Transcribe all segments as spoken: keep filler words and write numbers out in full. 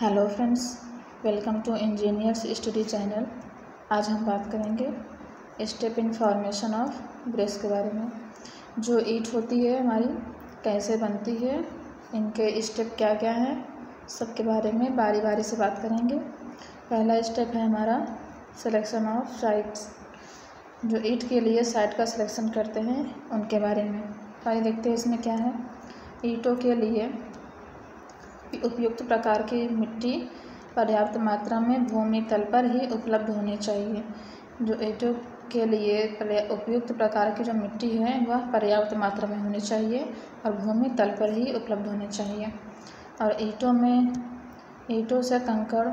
Hello friends, welcome to engineers study channel. आज हम बात करेंगे step in formation of grace के बारे में। जो ईंट होती है हमारी कैसे बनती है, इनके स्टेप क्या क्या हैं, सबके बारे में बारी बारी से बात करेंगे। पहला स्टेप है हमारा सिलेक्शन ऑफ साइट्स। जो ईंट के लिए साइट का सिलेक्शन करते हैं उनके बारे में पहले देखते हैं। इसमें क्या है, ईंटों के लिए उपयुक्त प्रकार की मिट्टी पर्याप्त मात्रा में भूमि तल पर ही उपलब्ध होनी चाहिए। जो ईंटों के लिए उपयुक्त प्रकार की जो मिट्टी है वह पर्याप्त मात्रा में होनी चाहिए और भूमि तल पर ही उपलब्ध होनी चाहिए। और ईंटों में ईंटों से कंकड़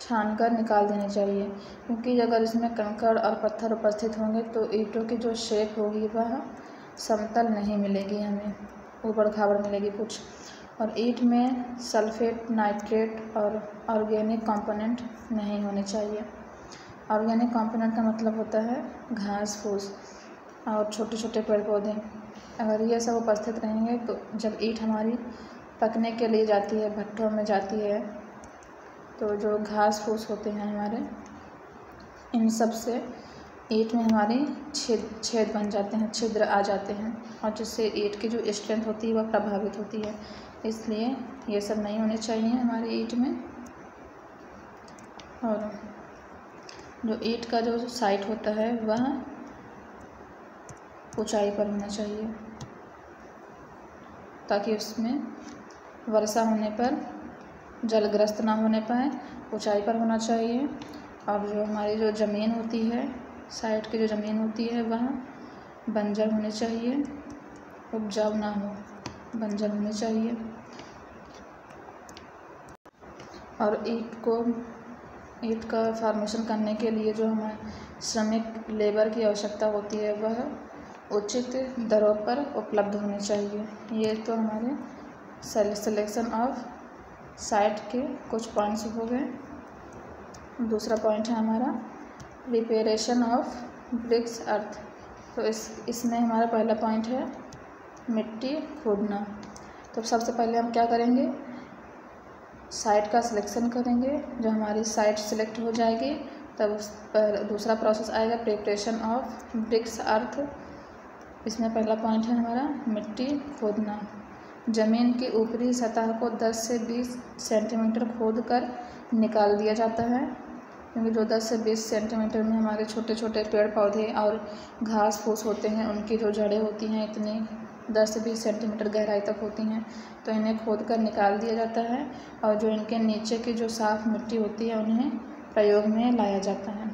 छानकर निकाल देने चाहिए, क्योंकि अगर इसमें कंकड़ और पत्थर उपस्थित होंगे तो ईंटों की जो शेप होगी वह समतल नहीं मिलेगी, हमें ऊबड़ खाबड़ मिलेगी कुछ। और ईंट में सल्फेट, नाइट्रेट और ऑर्गेनिक कंपोनेंट नहीं होने चाहिए। ऑर्गेनिक कंपोनेंट का मतलब होता है घास फूस और छोटे छोटे पेड़ पौधे। अगर ये सब उपस्थित रहेंगे तो जब ईंट हमारी पकने के लिए जाती है, भट्ठों में जाती है, तो जो घास फूस होते हैं हमारे, इन सब से ईंट में हमारे छेद छेद बन जाते हैं, छिद्र आ जाते हैं, और जिससे ईंट की जो स्ट्रेंथ होती है वह प्रभावित होती है। इसलिए ये सब नहीं होने चाहिए हमारे ईंट में। और जो ईंट का जो साइट होता है वह ऊंचाई पर होना चाहिए, ताकि उसमें वर्षा होने पर जलग्रस्त ना होने पाए। ऊंचाई पर होना चाहिए। और जो हमारी जो ज़मीन होती है, साइट की जो ज़मीन होती है वह बंजर होनी चाहिए, उपजाऊ ना हो, बंजर होनी चाहिए। और ईंट को ईंट का फॉर्मेशन करने के लिए जो हमें श्रमिक लेबर की आवश्यकता होती है वह उचित दरों पर उपलब्ध होनी चाहिए। ये तो हमारे सिलेक्शन ऑफ साइट के कुछ पॉइंट्स हो गए। दूसरा पॉइंट है हमारा प्रिपरेशन ऑफ ब्रिक्स अर्थ। तो इस इसमें हमारा पहला पॉइंट है मिट्टी खोदना। तो सबसे पहले हम क्या करेंगे, साइट का सिलेक्शन करेंगे। जब हमारी साइट सिलेक्ट हो जाएगी तब उस पर दूसरा प्रोसेस आएगा, प्रिपरेशन ऑफ ब्रिक्स अर्थ। इसमें पहला पॉइंट है हमारा मिट्टी खोदना। ज़मीन की ऊपरी सतह को दस से बीस सेंटीमीटर खोदकर निकाल दिया जाता है, क्योंकि जो दस से बीस सेंटीमीटर में हमारे छोटे छोटे पेड़ पौधे और घास फूस होते हैं, उनकी जो जड़ें होती हैं इतनी दस से बीस सेंटीमीटर गहराई तक होती हैं, तो इन्हें खोद कर निकाल दिया जाता है। और जो इनके नीचे की जो साफ़ मिट्टी होती है उन्हें प्रयोग में लाया जाता है।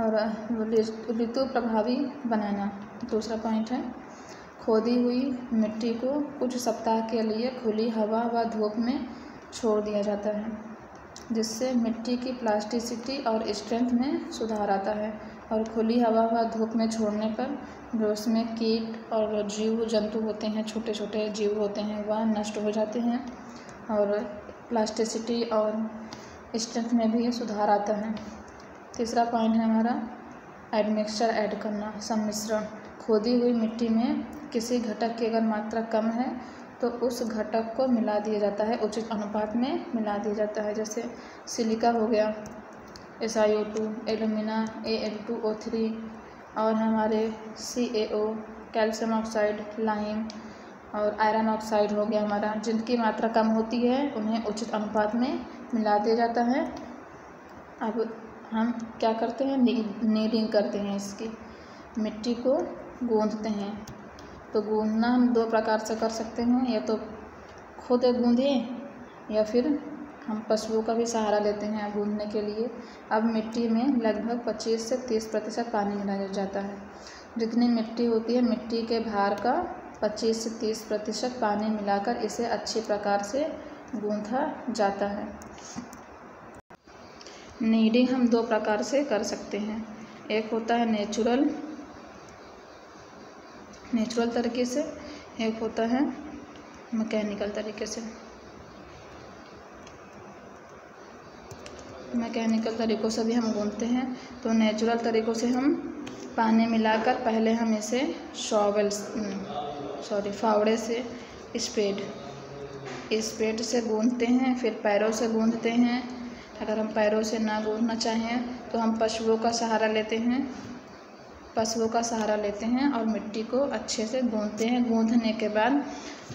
और ऋतु प्रभावी बनाना दूसरा पॉइंट है। खोदी हुई मिट्टी को कुछ सप्ताह के लिए खुली हवा व धूप में छोड़ दिया जाता है, जिससे मिट्टी की प्लास्टिसिटी और स्ट्रेंथ में सुधार आता है। और खुली हवा व धूप में छोड़ने पर जो उसमें कीट और जीव जंतु होते हैं, छोटे छोटे जीव होते हैं, वह नष्ट हो जाते हैं और प्लास्टिसिटी और स्ट्रेंथ में भी सुधार आता है। तीसरा पॉइंट है हमारा एडमिक्सचर ऐड करना, सम्मिश्रण। खोदी हुई मिट्टी में किसी घटक की अगर मात्रा कम है तो उस घटक को मिला दिया जाता है, उचित अनुपात में मिला दिया जाता है। जैसे सिलिका हो गया, S I O two, alumina, A L two O three, और हमारे C A O, calcium oxide, lime और आयरन ऑक्साइड हो गया हमारा। जिनकी मात्रा कम होती है उन्हें उचित अनुपात में मिला दिया जाता है। अब हम क्या करते हैं, नीरिंग करते हैं। इसकी मिट्टी को गूंधते हैं। तो गूंधना हम दो प्रकार से कर सकते हैं, या तो खुद गूंधें या फिर हम पशुओं का भी सहारा लेते हैं गूंधने के लिए। अब मिट्टी में लगभग पच्चीस से तीस प्रतिशत पानी मिलाया जाता है। जितनी मिट्टी होती है, मिट्टी के भार का पच्चीस से तीस प्रतिशत पानी मिलाकर इसे अच्छी प्रकार से गूंथा जाता है। नीडिंग हम दो प्रकार से कर सकते हैं। एक होता है नेचुरल नेचुरल तरीके से, एक होता है मैकेनिकल तरीके से। मैकेनिकल तरीक़ों से भी हम गूंथते हैं। तो नेचुरल तरीक़ों से हम पानी मिलाकर पहले हम इसे शॉवल सॉरी फावड़े से स्पेड स्प्रेड से गूंथते हैं, फिर पैरों से गूंथते हैं। अगर हम पैरों से ना गूंथना चाहें तो हम पशुओं का सहारा लेते हैं पशुओं का सहारा लेते हैं और मिट्टी को अच्छे से गूंथते हैं। गूंथने के बाद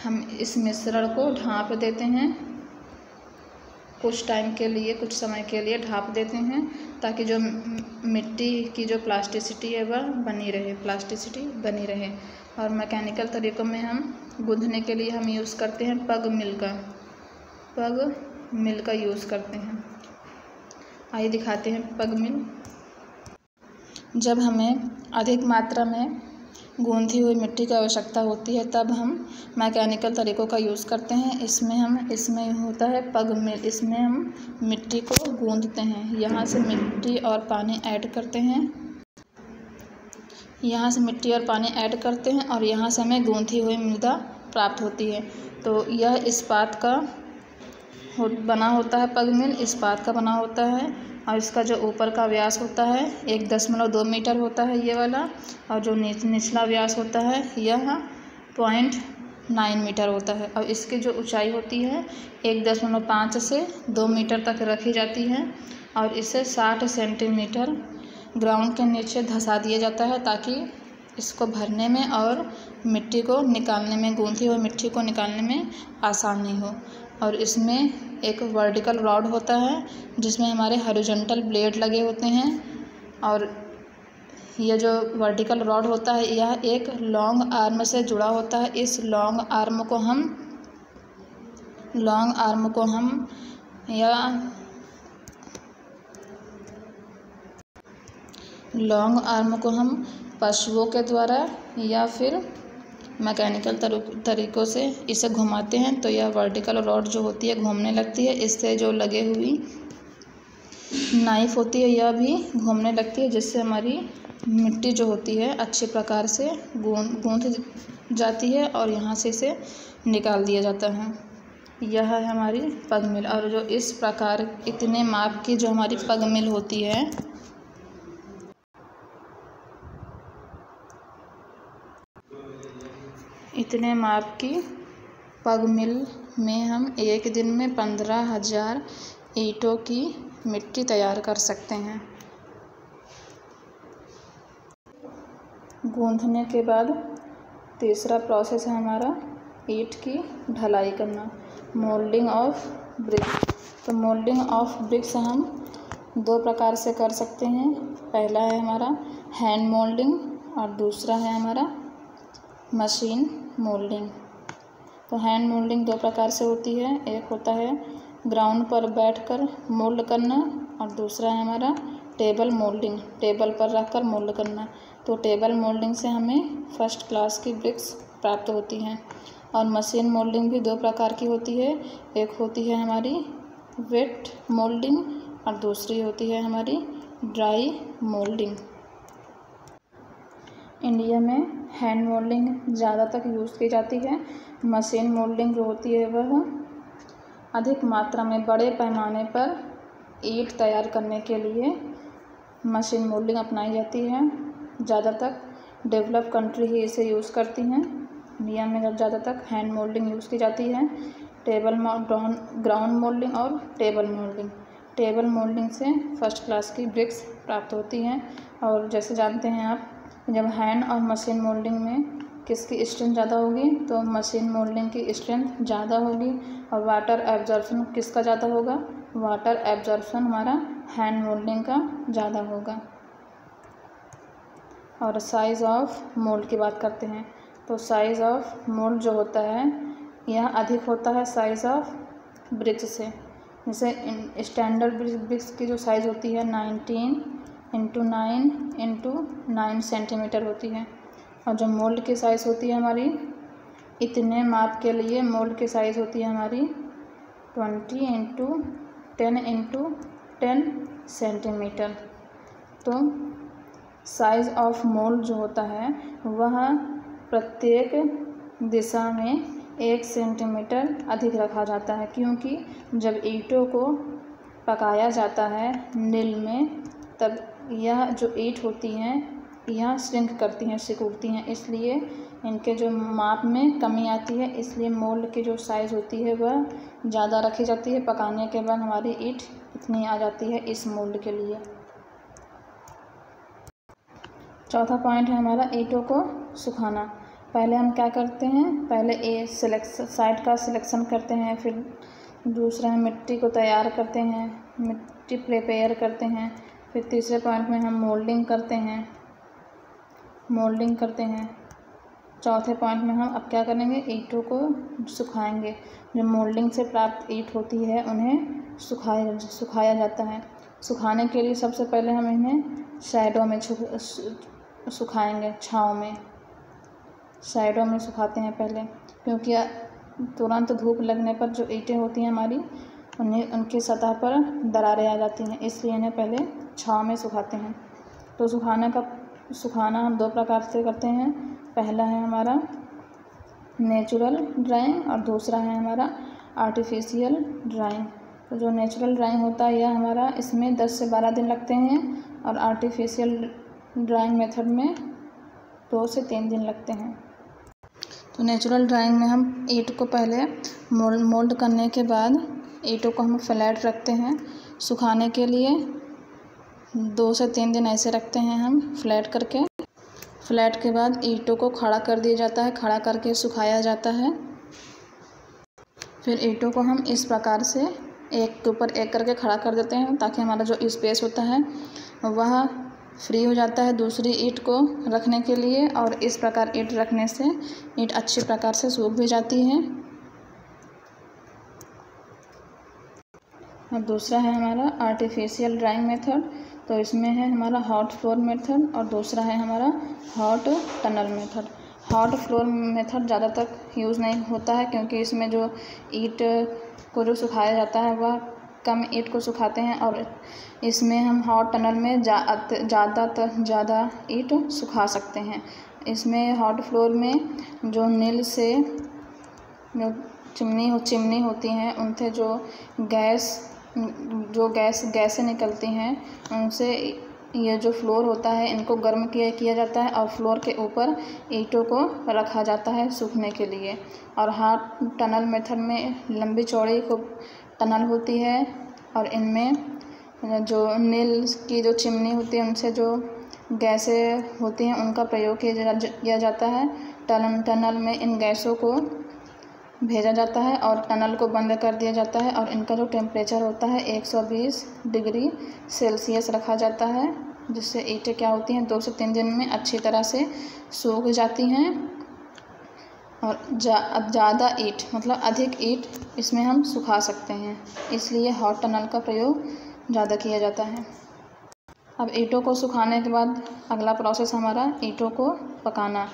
हम इस मिश्रण को ढाँप देते हैं, कुछ टाइम के लिए, कुछ समय के लिए ढाँप देते हैं, ताकि जो मिट्टी की जो प्लास्टिसिटी है वह बनी रहे प्लास्टिसिटी बनी रहे। और मैकेनिकल तरीक़ों में हम गूंथने के लिए हम यूज़ करते हैं पग मिल का पग मिल का यूज़ करते हैं। आइए दिखाते हैं पग मिल। जब हमें अधिक मात्रा में गूंथी हुई मिट्टी की आवश्यकता होती है तब हम मैकेनिकल तरीक़ों का यूज़ करते हैं। इसमें हम इसमें होता है पग मिल। इसमें हम मिट्टी को गूंथते हैं, यहाँ से मिट्टी और पानी ऐड करते हैं यहाँ से मिट्टी और पानी ऐड करते हैं और यहाँ से हमें गूंथी हुई मृदा प्राप्त होती है। तो यह इस्पात का हो बना होता है पग मिल, इस्पात का बना होता है। और इसका जो ऊपर का व्यास होता है एक दशमलव दो मीटर होता है ये वाला, और जो नीच निचला व्यास होता है यह पॉइंट नाइन मीटर होता है। और इसकी जो ऊंचाई होती है एक दशमलव पाँच से दो मीटर तक रखी जाती है और इसे साठ सेंटीमीटर ग्राउंड के नीचे धंसा दिया जाता है ताकि इसको भरने में और मिट्टी को निकालने में, गूंथी हुई मिट्टी को निकालने में आसानी हो। और इसमें एक वर्टिकल रॉड होता है जिसमें हमारे हॉरिजॉन्टल ब्लेड लगे होते हैं, और यह जो वर्टिकल रॉड होता है यह एक लॉन्ग आर्म से जुड़ा होता है। इस लॉन्ग आर्म को हम लॉन्ग आर्म को हम या लॉन्ग आर्म को हम पशुओं के द्वारा या फिर मैकेनिकल तरीक़ों से इसे घुमाते हैं। तो यह वर्टिकल रॉड जो होती है घूमने लगती है, इससे जो लगे हुई नाइफ होती है यह भी घूमने लगती है, जिससे हमारी मिट्टी जो होती है अच्छे प्रकार से गूंथ गूंथ जाती है और यहाँ से इसे निकाल दिया जाता है। यह है हमारी पग मिल। और जो इस प्रकार इतने माप की जो हमारी पग मिल होती है इतने माप की पग मिल में हम एक दिन में पंद्रह हज़ार ईंटों की मिट्टी तैयार कर सकते हैं। गूंथने के बाद तीसरा प्रोसेस है हमारा ईंट की ढलाई करना, मोल्डिंग ऑफ ब्रिक्स। तो मोल्डिंग ऑफ ब्रिक्स हम दो प्रकार से कर सकते हैं। पहला है हमारा हैंड मोल्डिंग और दूसरा है हमारा मशीन मोल्डिंग। तो हैंड मोल्डिंग दो प्रकार से होती है, एक होता है ग्राउंड पर बैठकर मोल्ड करना और दूसरा है हमारा टेबल मोल्डिंग, टेबल पर रखकर मोल्ड करना। तो टेबल मोल्डिंग से हमें फर्स्ट क्लास की ब्रिक्स प्राप्त होती हैं। और मशीन मोल्डिंग भी दो प्रकार की होती है, एक होती है हमारी वेट मोल्डिंग और दूसरी होती है हमारी ड्राई मोल्डिंग। इंडिया में हैंड मोल्डिंग ज़्यादा तक यूज़ की जाती है। मशीन मोल्डिंग जो होती है वह अधिक मात्रा में बड़े पैमाने पर ईंट तैयार करने के लिए मशीन मोल्डिंग अपनाई जाती है। ज़्यादातर डेवलप कंट्री ही इसे यूज़ करती हैं। इंडिया में जब ज़्यादातर हैंड मोल्डिंग यूज़ की जाती है, टेबल ग्राउंड मोल्डिंग और टेबल मोल्डिंग। टेबल मोल्डिंग से फर्स्ट क्लास की ब्रिक्स प्राप्त होती हैं। और जैसे जानते हैं आप, जब हैंड और मशीन मोल्डिंग में किसकी स्ट्रेंथ ज़्यादा होगी तो मशीन मोल्डिंग की स्ट्रेंथ ज़्यादा होगी। और वाटर एब्जॉर्प्शन किसका ज़्यादा होगा, वाटर एब्जॉर्प्शन हमारा हैंड मोल्डिंग का ज़्यादा होगा। और साइज़ ऑफ मोल्ड की बात करते हैं, तो साइज़ ऑफ मोल्ड जो होता है यह अधिक होता है साइज़ ऑफ ब्रिक्स से। जैसे स्टैंडर्ड ब्रिक्स की जो साइज़ होती है nineteen into nine into nine centimetre होती है। और जो मोल्ड की साइज़ होती है हमारी, इतने माप के लिए मोल्ड की साइज़ होती है हमारी twenty into ten into ten centimetre. तो साइज़ ऑफ मोल्ड जो होता है वह प्रत्येक दिशा में एक सेंटीमीटर अधिक रखा जाता है, क्योंकि जब ईंटों को पकाया जाता है मिल में तब यह जो ईंट होती हैं यहाँ श्रिंक करती हैं, सिकुड़ती हैं, इसलिए इनके जो माप में कमी आती है, इसलिए मोल्ड की जो साइज़ होती है वह ज़्यादा रखी जाती है। पकाने के बाद हमारी ईंट इतनी आ जाती है इस मोल्ड के लिए। चौथा पॉइंट है हमारा ईंटों को सुखाना। पहले हम क्या करते हैं, पहले ए सिलेक्शन साइड का सिलेक्शन करते हैं, फिर दूसरा है मिट्टी को तैयार करते हैं, मिट्टी प्रिपेयर करते हैं, फिर तीसरे पॉइंट में हम मोल्डिंग करते हैं मोल्डिंग करते हैं चौथे पॉइंट में हम अब क्या करेंगे, ईंटों को सुखाएंगे। जो मोल्डिंग से प्राप्त ईंट होती है उन्हें सुखाया सुखाया जाता है। सुखाने के लिए सबसे पहले हम इन्हें शैडो में सुखाएंगे, छाँव में, शैडो में सुखाते हैं पहले, क्योंकि तुरंत धूप लगने पर जो ईंटें होती हैं हमारी उन्हें उनकी सतह पर दरारें आ जाती हैं, इसलिए इन्हें पहले छाँव में सुखाते हैं। तो सुखाने का सुखाना हम दो प्रकार से करते हैं, पहला है हमारा नेचुरल ड्राइंग और दूसरा है हमारा आर्टिफिशियल ड्राइंग। तो जो नेचुरल ड्राइंग होता है यह हमारा इसमें दस से बारह दिन लगते हैं और आर्टिफिशियल ड्राइंग मेथड में दो से तीन दिन लगते हैं। तो नेचुरल ड्राइंग में हम ईंट को पहले मोल्ड मोल्ड करने के बाद ईंटों को हम फ्लैट रखते हैं सुखाने के लिए, दो से तीन दिन ऐसे रखते हैं हम फ्लैट करके। फ्लैट के बाद ईंटों को खड़ा कर दिया जाता है, खड़ा करके सुखाया जाता है। फिर ईंटों को हम इस प्रकार से एक के ऊपर एक करके खड़ा कर देते हैं ताकि हमारा जो स्पेस होता है वह फ्री हो जाता है दूसरी ईंट को रखने के लिए, और इस प्रकार ईंट रखने से ईंट अच्छी प्रकार से सूख भी जाती है। और दूसरा है हमारा आर्टिफिशियल ड्राइंग मेथड, तो इसमें है हमारा हॉट फ्लोर मेथड और दूसरा है हमारा hot tunnel method. Hot floor method ज़्यादातर यूज़ नहीं होता है क्योंकि इसमें जो ईंट को जो सुखाया जाता है वह कम ईंट को सुखाते हैं, और इसमें हम हॉट टनल में ज़्यादा ज़्यादा ईंट सुखा सकते हैं। इसमें हॉट फ्लोर में जो नील से जो चिमनी हो चिमनी होती हैं उनसे जो गैस जो गैस गैसें निकलती हैं उनसे ये जो फ्लोर होता है इनको गर्म किया किया जाता है और फ्लोर के ऊपर ईंटों को रखा जाता है सूखने के लिए। और हॉट टनल मेथड में लंबी चौड़ी को टनल होती है और इनमें जो नील की जो चिमनी होती है उनसे जो गैसें होती हैं उनका प्रयोग किया जाता है। टनल टनल में इन गैसों को भेजा जाता है और टनल को बंद कर दिया जाता है, और इनका जो टेम्परेचर होता है एक सौ बीस डिग्री सेल्सियस रखा जाता है, जिससे ईंटें क्या होती हैं दो से तीन दिन में अच्छी तरह से सूख जाती हैं। और ज़्यादा ईंट मतलब अधिक ईंट इसमें हम सुखा सकते हैं, इसलिए हॉट टनल का प्रयोग ज़्यादा किया जाता है। अब ईंटों को सुखाने के बाद अगला प्रोसेस हमारा ईंटों को पकाना।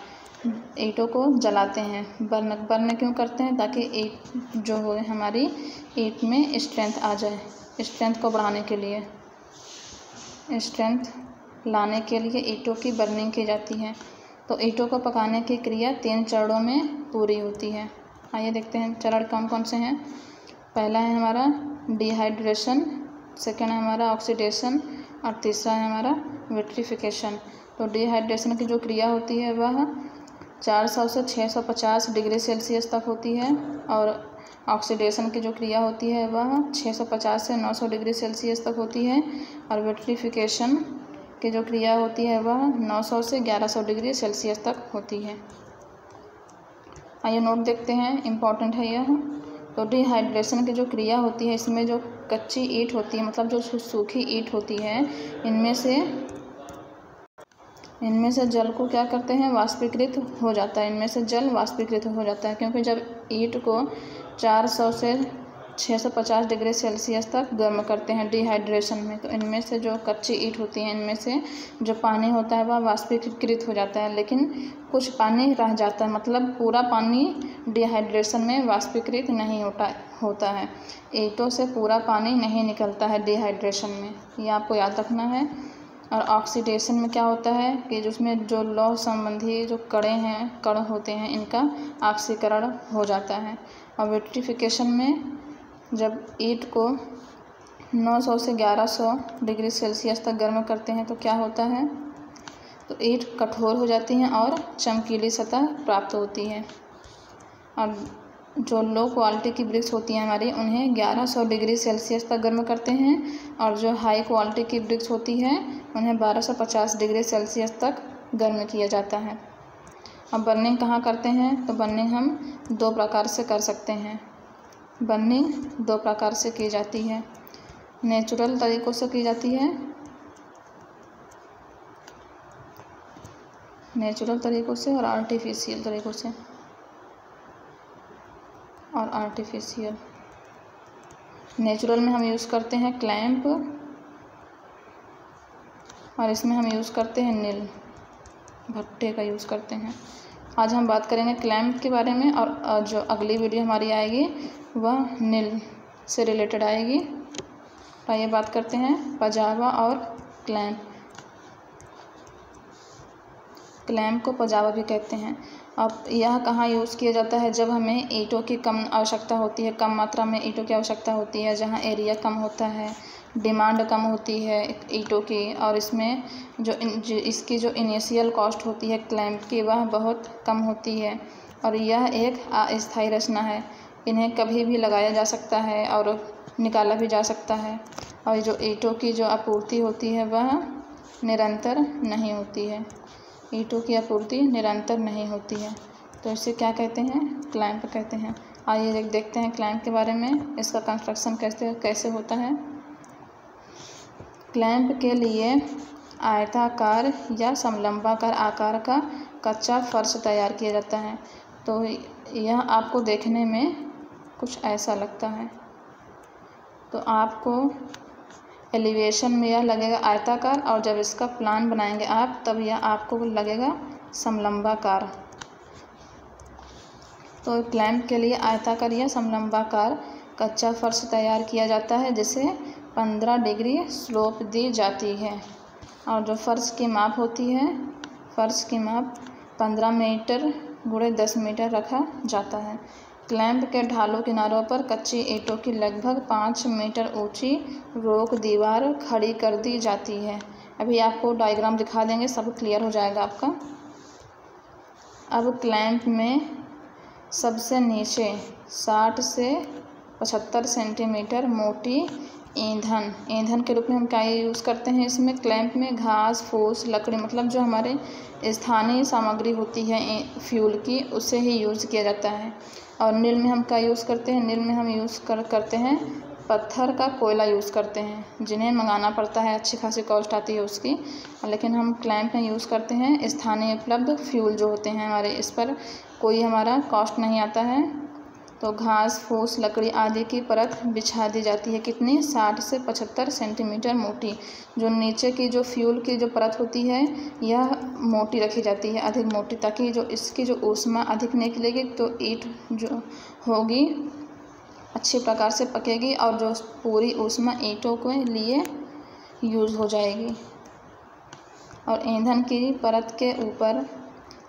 ईंटों को जलाते हैं, बर्न बर्न क्यों करते हैं, ताकि ईंट जो हो हमारी ईंट में स्ट्रेंथ आ जाए। स्ट्रेंथ को बढ़ाने के लिए, स्ट्रेंथ लाने के लिए ईंटों की बर्निंग की जाती है। तो ईंटों को पकाने की क्रिया तीन चरणों में पूरी होती है। आइए देखते हैं चरण कौन कौन से हैं। पहला है हमारा डिहाइड्रेशन, सेकेंड है हमारा ऑक्सीडेशन और तीसरा है हमारा विट्रीफिकेशन। तो डिहाइड्रेशन की जो क्रिया होती है वह चार सौ से छह सौ पचास डिग्री सेल्सियस तक होती है, और ऑक्सीडेशन की जो क्रिया होती है वह छह सौ पचास से नौ सौ डिग्री सेल्सियस तक होती है, और विट्रीफिकेशन की जो क्रिया होती है वह नौ सौ से ग्यारह सौ डिग्री सेल्सियस तक होती है। आइए नोट देखते हैं, इम्पॉर्टेंट है यह। तो डिहाइड्रेशन की जो क्रिया होती है इसमें जो कच्ची ईंट होती है मतलब जो सूखी ईंट होती है इनमें से इनमें से जल को क्या करते हैं वाष्पीकृत हो जाता है, इनमें से जल वाष्पीकृत हो जाता है, क्योंकि जब ईंट को चार सौ से छह सौ पचास डिग्री सेल्सियस तक गर्म करते हैं डिहाइड्रेशन में, तो इनमें से जो कच्ची ईंट होती है इनमें से जो पानी होता है वह वाष्पीकृत हो जाता है, लेकिन कुछ पानी रह जाता है, मतलब पूरा पानी डिहाइड्रेशन में वाष्पीकृत नहीं होता होता है ईंटों से पूरा पानी नहीं निकलता है डिहाइड्रेशन में, ये आपको याद रखना है। और ऑक्सीडेशन में क्या होता है कि जिसमें जो लौह संबंधी जो कड़े हैं कण होते हैं इनका ऑक्सीकरण हो जाता है। और विट्रीफिकेशन में जब ईंट को नौ सौ से ग्यारह सौ डिग्री सेल्सियस तक गर्म करते हैं तो क्या होता है, ईंट कठोर हो जाती हैं और चमकीली सतह प्राप्त होती है। और जो लो क्वालिटी की ब्रिक्स होती हैं हमारी, उन्हें ग्यारह सौ डिग्री सेल्सियस तक गर्म करते हैं, और जो हाई क्वालिटी की ब्रिक्स होती है उन्हें बारह सौ पचास डिग्री सेल्सियस तक गर्म किया जाता है। अब बर्निंग कहाँ करते हैं, तो बर्निंग हम दो प्रकार से कर सकते हैं। बर्निंग दो प्रकार से की जाती है, नेचुरल तरीक़ों से की जाती है नेचुरल तरीक़ों से और आर्टिफिशियल तरीक़ों से और आर्टिफिशियल नेचुरल में हम यूज़ करते हैं क्लैंप, और इसमें हम यूज़ करते हैं नील भट्टे का यूज़ करते हैं। आज हम बात करेंगे क्लैंप के बारे में, और जो अगली वीडियो हमारी आएगी वह नील से रिलेटेड आएगी। तो ये बात करते हैं पजावा और क्लैंप। क्लैंप को पजावा भी कहते हैं। अब यह कहाँ यूज़ किया जाता है, जब हमें ईंटों की कम आवश्यकता होती है, कम मात्रा में ईंटों की आवश्यकता होती है, जहाँ एरिया कम होता है, डिमांड कम होती है ईंटों की, और इसमें जो इसकी जो इनिशियल कॉस्ट होती है क्लैंप की वह बहुत कम होती है, और यह एक अस्थायी रचना है। इन्हें कभी भी लगाया जा सकता है और निकाला भी जा सकता है, और जो ईंटों की जो आपूर्ति होती है वह निरंतर नहीं होती है। ईंटों की आपूर्ति निरंतर नहीं होती है, तो इसे क्या कहते हैं, क्लैंप कहते हैं। आइए देखते हैं क्लैंप के बारे में, इसका कंस्ट्रक्शन कैसे कैसे होता है। क्लैंप के लिए आयताकार या समलम्बाकार आकार का कच्चा फर्श तैयार किया जाता है। तो यह आपको देखने में कुछ ऐसा लगता है, तो आपको एलिवेशन में यह लगेगा आयताकार, और जब इसका प्लान बनाएंगे आप तब यह आपको लगेगा समलम्बाकार। तो क्लैंप के लिए आयताकार या समलम्बाकार कच्चा फर्श तैयार किया जाता है, जिसे पंद्रह डिग्री स्लोप दी जाती है, और जो फर्श की माप होती है, फर्श की माप पंद्रह मीटर गुणे दस मीटर रखा जाता है। क्लैंप के ढालों किनारों पर कच्ची ईंटों की लगभग पाँच मीटर ऊंची रोक दीवार खड़ी कर दी जाती है। अभी आपको डायग्राम दिखा देंगे, सब क्लियर हो जाएगा आपका। अब क्लैंप में सबसे नीचे साठ से पचहत्तर सेंटीमीटर मोटी ईंधन, ईंधन के रूप में हम क्या यूज़ करते हैं इसमें क्लैंप में, घास, फूस, लकड़ी, मतलब जो हमारे स्थानीय सामग्री होती है फ्यूल की, उसे ही यूज़ किया जाता है। और नील में हम क्या यूज़ करते हैं, नील में हम यूज़ कर करते हैं पत्थर का कोयला यूज़ करते हैं, जिन्हें मंगाना पड़ता है, अच्छी खासी कॉस्ट आती है उसकी। लेकिन हम क्लैंप में यूज़ करते हैं स्थानीय उपलब्ध फ्यूल जो होते हैं हमारे, इस पर कोई हमारा कॉस्ट नहीं आता है। तो घास, फूस, लकड़ी आदि की परत बिछा दी जाती है, कितनी, साठ से पचहत्तर सेंटीमीटर मोटी। जो नीचे की जो फ्यूल की जो परत होती है यह मोटी रखी जाती है, अधिक मोटी, ताकि जो इसकी जो ऊष्मा अधिक निकलेगी तो ईंट जो होगी अच्छे प्रकार से पकेगी, और जो पूरी ऊष्मा ईंटों के लिए यूज़ हो जाएगी। और ईंधन की परत के ऊपर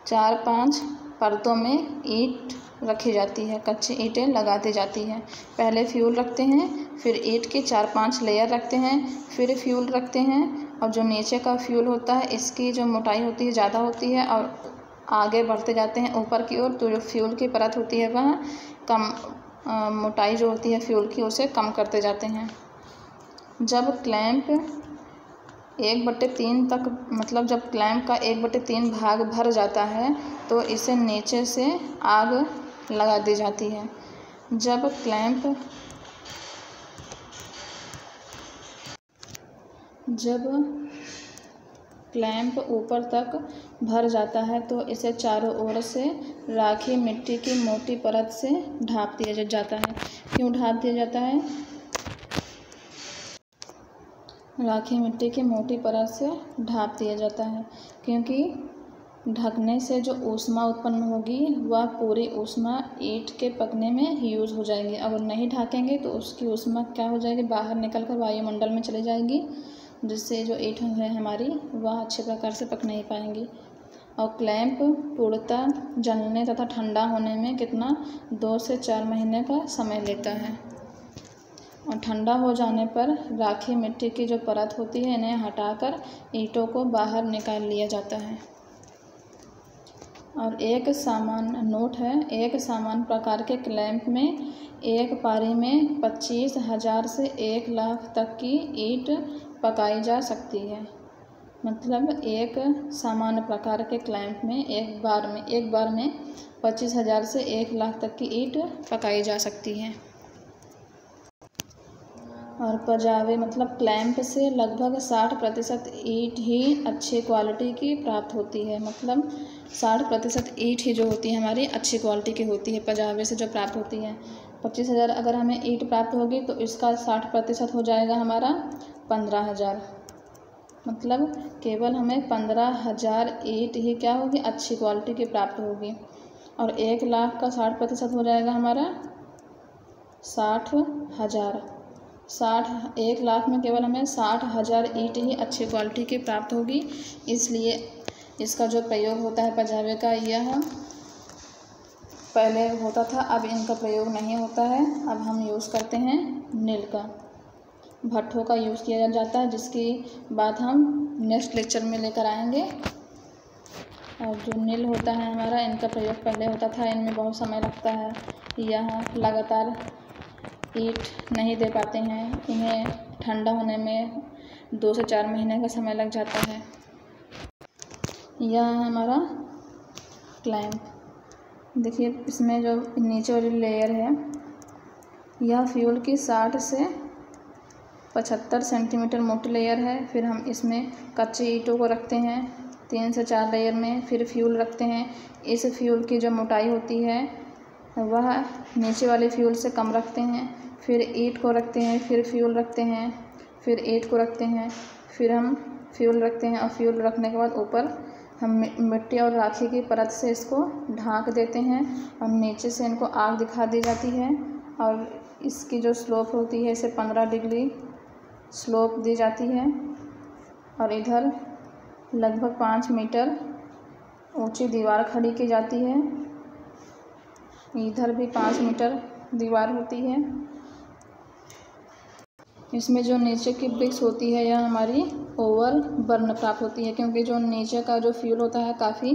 चार पाँच परतों में ईंट रखी जाती है, कच्ची ईंटें लगा दी जाती हैं। पहले फ्यूल रखते हैं, फिर ईंट के चार पांच लेयर रखते हैं, फिर फ्यूल रखते हैं, और जो नीचे का फ्यूल होता है इसकी जो मोटाई होती है ज़्यादा होती है, और आगे बढ़ते जाते हैं ऊपर की ओर, तो जो फ्यूल की परत होती है वह कम, आ, मोटाई जो होती है फ्यूल की उसे कम करते जाते हैं। जब क्लैंप एक बटे तीन तक, मतलब जब क्लैंप का एक बटे तीन भाग भर जाता है तो इसे नीचे से आग लगा दी जाती है। जब क्लैंप जब क्लैंप ऊपर तक भर जाता है तो इसे चारों ओर से राखी मिट्टी की मोटी परत से ढाँप दिया जाता है। क्यों ढाँप दिया जाता है, राखी मिट्टी की मोटी परत से ढाँप दिया जाता है, क्योंकि ढकने से जो ऊष्मा उत्पन्न होगी वह पूरी ऊष्मा ईंट के पकने में यूज़ हो जाएगी। अगर नहीं ढकेंगे तो उसकी ऊष्मा क्या हो जाएगी, बाहर निकलकर वायुमंडल में चली जाएगी, जिससे जो ईंट है हमारी वह अच्छे प्रकार से पक नहीं पाएंगी। और क्लैंप पूर्णतः जलने तथा ठंडा होने में कितना, दो से चार महीने का समय लेता है। और ठंडा हो जाने पर राखी मिट्टी की जो परत होती है इन्हें हटाकर ईंटों को बाहर निकाल लिया जाता है। और एक सामान्य नोट है, एक सामान्य प्रकार के क्लैंप में एक पारी में पच्चीस हज़ार से एक लाख तक की ईंट पकाई जा सकती है। मतलब एक सामान्य प्रकार के क्लैंप में एक बार में एक बार में पच्चीस हज़ार से एक लाख तक की ईंट पकाई जा सकती है। और पजावे मतलब क्लैंप से लगभग साठ प्रतिशत ईंट ही अच्छी क्वालिटी की प्राप्त होती है। मतलब साठ प्रतिशत ईंट ही जो होती है हमारी अच्छी क्वालिटी की होती है, पजावे से जो प्राप्त होती है। पच्चीस हज़ार अगर हमें ईंट प्राप्त होगी तो इसका साठ प्रतिशत हो जाएगा हमारा पंद्रह हज़ार। मतलब केवल हमें पंद्रह हज़ार ईंट ही क्या होगी, अच्छी क्वालिटी की प्राप्त होगी। और एक लाख का साठ प्रतिशत हो जाएगा हमारा साठ हज़ार। साठ एक लाख में केवल हमें साठ हज़ार ईंट ही अच्छी क्वालिटी की प्राप्त होगी। इसलिए इसका जो प्रयोग होता है पजावे का, यह पहले होता था, अब इनका प्रयोग नहीं होता है। अब हम यूज़ करते हैं नील का, भट्ठों का यूज़ किया जाता है, जिसकी बात हम नेक्स्ट लेक्चर में लेकर आएंगे। और जो नील होता है हमारा, इनका प्रयोग पहले होता था, इनमें बहुत समय लगता है, यह लगातार ईंट नहीं दे पाते हैं, इन्हें ठंडा होने में दो से चार महीने का समय लग जाता है। यह हमारा क्लैंप, देखिए इसमें जो नीचे वाली लेयर है, यह फ्यूल की साठ से पचहत्तर सेंटीमीटर मोटी लेयर है। फिर हम इसमें कच्चे ईंटों को रखते हैं तीन से चार लेयर में, फिर फ्यूल रखते हैं। इस फ्यूल की जो मोटाई होती है वह नीचे वाले फ्यूल से कम रखते हैं। फिर ईंट को रखते हैं, फिर फ्यूल रखते हैं, फिर ईंट को रखते हैं, फिर हम फ्यूल रखते हैं। और फ्यूल रखने के बाद ऊपर हम मिट्टी और राखी की परत से इसको ढांक देते हैं और नीचे से इनको आग दिखा दी जाती है। और इसकी जो स्लोप होती है इसे पंद्रह डिग्री स्लोप दी जाती है। और इधर लगभग पाँच मीटर ऊंची दीवार खड़ी की जाती है, इधर भी पाँच मीटर दीवार होती है। इसमें जो नीचे की ब्रिक्स होती है यह हमारी ओवर बर्न प्राप्त होती है, क्योंकि जो नीचे का जो फ्यूल होता है काफ़ी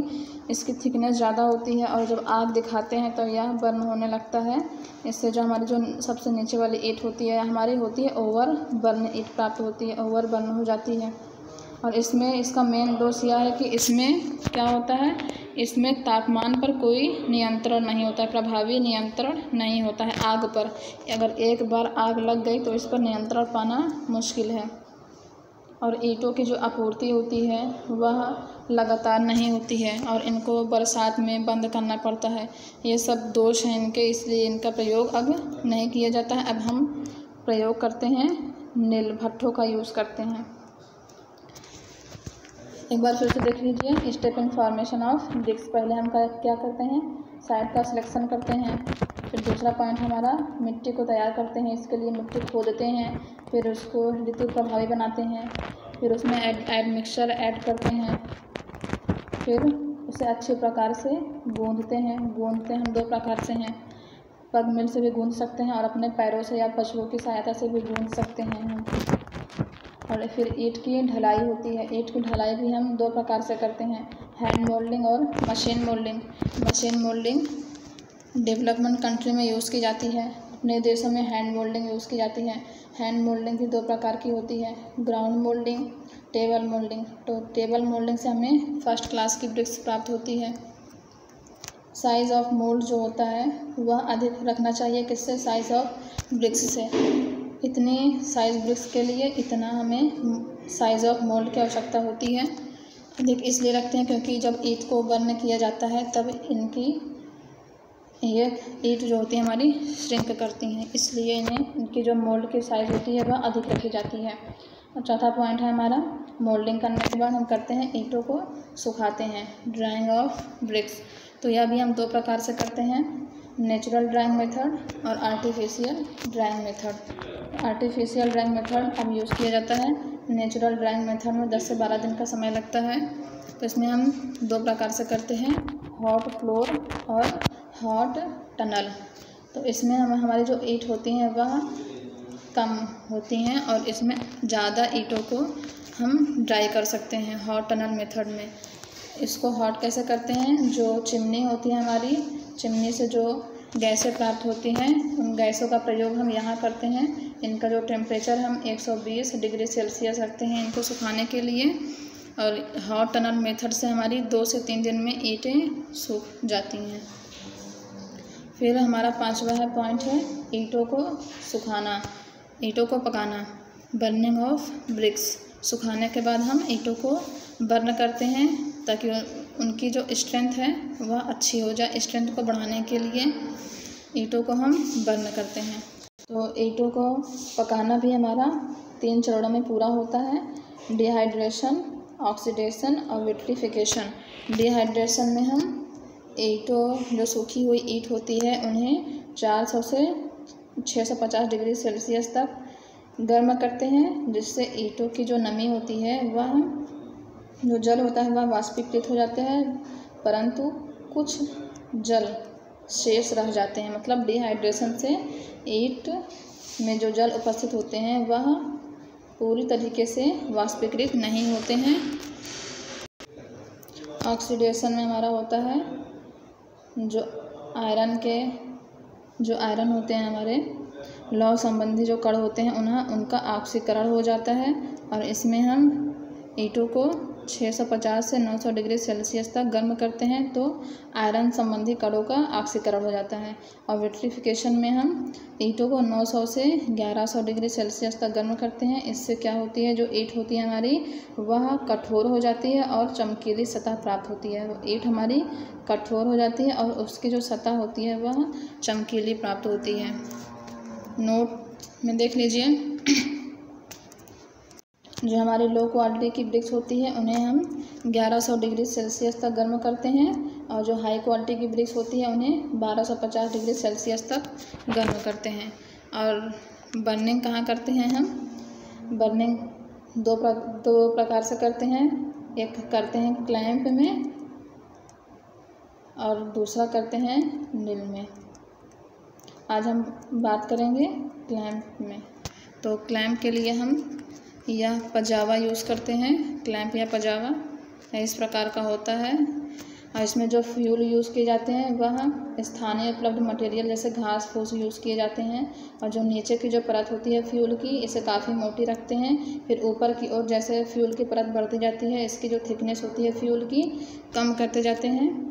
इसकी थिकनेस ज़्यादा होती है। और जब आग दिखाते हैं तो यह बर्न होने लगता है। इससे जो हमारी जो सबसे नीचे वाली ईंट होती है हमारी होती है ओवर बर्न ईंट प्राप्त होती है, ओवर बर्न हो जाती है। और इसमें इसका मेन दोष यह है कि इसमें क्या होता है, इसमें तापमान पर कोई नियंत्रण नहीं होता है, प्रभावी नियंत्रण नहीं होता है आग पर। अगर एक बार आग लग गई तो इस पर नियंत्रण पाना मुश्किल है। और ईंटों की जो आपूर्ति होती है वह लगातार नहीं होती है और इनको बरसात में बंद करना पड़ता है। ये सब दोष हैं इनके, इसलिए इनका प्रयोग अब नहीं किया जाता है। अब हम प्रयोग करते हैं नील भट्ठों का यूज़ करते हैं। एक बार फिर से देख लीजिए step in formation of bricks. पहले हम क्या करते हैं, साइड का सिलेक्शन करते हैं। फिर दूसरा पॉइंट हमारा मिट्टी को तैयार करते हैं, इसके लिए मिट्टी खोदते हैं, फिर उसको ऋतु प्रभावी बनाते हैं, फिर उसमें एड एड मिक्सचर ऐड करते हैं, फिर उसे अच्छे प्रकार से गूंधते हैं। गूंधते हम दो प्रकार से हैं, पग मिल से भी गूंध सकते हैं और अपने पैरों से या पशुओं की सहायता से भी गूंध सकते हैं हम। और फिर ईंट की ढलाई होती है, ईंट की ढलाई भी हम दो प्रकार से करते हैं, हैंड मोल्डिंग और machine moulding. Machine moulding development country में यूज़ की जाती है, अपने देशों में हैंड मोल्डिंग यूज़ की जाती है। हैंड मोल्डिंग भी दो प्रकार की होती है, ग्राउंड मोल्डिंग, टेबल मोल्डिंग। तो टेबल मोल्डिंग से हमें फर्स्ट क्लास की ब्रिक्स प्राप्त होती है। साइज़ ऑफ मोल्ड जो होता है वह अधिक रखना चाहिए, किससे, साइज़ ऑफ ब्रिक्स से। इतनी साइज़ ब्रिक्स के लिए इतना हमें साइज़ ऑफ मोल्ड की आवश्यकता होती है। देख इसलिए रखते हैं क्योंकि जब ईंट को बर्न किया जाता है तब इनकी ये ईंट जो होती है हमारी श्रिंक करती हैं, इसलिए इन्हें इनकी जो मोल्ड की साइज़ होती है वह अधिक रखी जाती है। और चौथा पॉइंट है हमारा, मोल्डिंग करने के बाद हम करते हैं ईंटों को सुखाते हैं, ड्राइंग ऑफ ब्रिक्स। तो यह भी हम दो प्रकार से करते हैं, नेचुरल ड्राइंग मेथड और artificial drying method. Artificial drying method अब यूज़ किया जाता है। नेचुरल ड्राइंग मेथड में दस से बारह दिन का समय लगता है। तो इसमें हम दो प्रकार से करते हैं, हॉट फ्लोर और हॉट टनल। तो इसमें हम हमारी जो ईंट होती हैं वह कम होती हैं और इसमें ज़्यादा ईंटों को हम ड्राई कर सकते हैं हॉट टनल मेथड में। इसको हॉट कैसे करते हैं, जो चिमनी होती है हमारी, चिमनी से जो गैसें प्राप्त होती हैं उन गैसों का प्रयोग हम यहाँ करते हैं। इनका जो टेम्परेचर हम एक सौ बीस डिग्री सेल्सियस रखते हैं इनको सुखाने के लिए, और हॉट टनल मेथड से हमारी दो से तीन दिन में ईंटें सूख जाती हैं। फिर हमारा पांचवा है पॉइंट है ईंटों को सुखाना, ईंटों को पकाना, बर्निंग ऑफ ब्रिक्स। सुखाने के बाद हम ईंटों को बर्न करते हैं ताकि उनकी जो स्ट्रेंथ है वह अच्छी हो जाए। स्ट्रेंथ को बढ़ाने के लिए ईंटों को हम बर्न करते हैं। तो ईंटों को पकाना भी हमारा तीन चरणों में पूरा होता है, डिहाइड्रेशन, ऑक्सीडेशन और विट्रीफिकेशन। डिहाइड्रेशन में हम ईंटों, जो सूखी हुई ईंट होती है, उन्हें चार सौ से छः सौ पचास डिग्री सेल्सियस तक गर्म करते हैं, जिससे ईंटों की जो नमी होती है वह, जो जल होता है वह वाष्पीकृत हो जाता है, परंतु कुछ जल शेष रह जाते हैं। मतलब डिहाइड्रेशन से ईंट में जो जल उपस्थित होते हैं वह पूरी तरीके से वाष्पीकृत नहीं होते हैं। ऑक्सीडेशन में हमारा होता है जो आयरन के जो आयरन होते हैं हमारे लौह संबंधी जो कण होते हैं उन्हें उनका ऑक्सीकरण हो जाता है, और इसमें हम ईंटों को छः सौ पचास से नौ सौ डिग्री सेल्सियस तक गर्म करते हैं तो आयरन संबंधी कणों का ऑक्सीकरण हो जाता है। और विट्रीफिकेशन में हम ईंटों को नौ सौ से ग्यारह सौ डिग्री सेल्सियस तक गर्म करते हैं। इससे क्या होती है, जो ईंट होती है हमारी वह कठोर हो जाती है और चमकीली सतह प्राप्त होती है। ईंट हमारी कठोर हो जाती है और उसकी जो सतह होती है वह चमकीली प्राप्त होती है। नोट में देख लीजिए, जो हमारी लो क्वालिटी की ब्रिक्स होती है उन्हें हम ग्यारह सौ डिग्री सेल्सियस तक गर्म करते हैं, और जो हाई क्वालिटी की ब्रिक्स होती है उन्हें बारह सौ पचास डिग्री सेल्सियस तक गर्म करते हैं। और बर्निंग कहाँ करते हैं हम, बर्निंग दो प्र, दो प्रकार से करते हैं। एक करते हैं क्लैंप में और दूसरा करते हैं नील में। आज हम बात करेंगे क्लैंप में। तो क्लैंप के लिए हम यह पजावा यूज़ करते हैं, क्लैंप या पजावा इस प्रकार का होता है। और इसमें जो फ्यूल यूज़ किए जाते हैं वह स्थानीय उपलब्ध मटेरियल जैसे घास फूस यूज़ किए जाते हैं। और जो नीचे की जो परत होती है फ्यूल की, इसे काफ़ी मोटी रखते हैं। फिर ऊपर की ओर जैसे फ्यूल की परत बढ़ती जाती है, इसकी जो थिकनेस होती है फ्यूल की कम करते जाते हैं।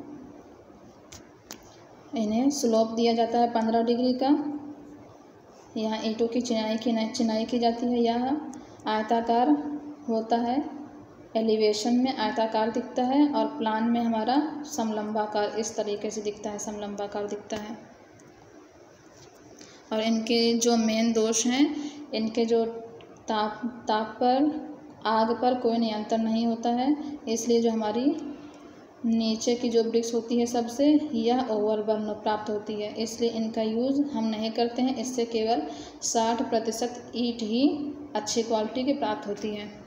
इन्हें स्लोप दिया जाता है पंद्रह डिग्री का। यहाँ ईंटों की चिनाई की चिनाई की जाती है। यह आयताकार होता है, एलिवेशन में आयताकार दिखता है, और प्लान में हमारा समलम्बाकार इस तरीके से दिखता है, समलम्बाकार दिखता है। और इनके जो मेन दोष हैं, इनके जो ताप ताप पर, आग पर कोई नियंत्रण नहीं होता है, इसलिए जो हमारी नीचे की जो ब्रिक्स होती है सबसे यह ओवरबर्न प्राप्त होती है, इसलिए इनका यूज़ हम नहीं करते हैं। इससे केवल साठ प्रतिशत ईंट ही अच्छी क्वालिटी की प्राप्त होती है।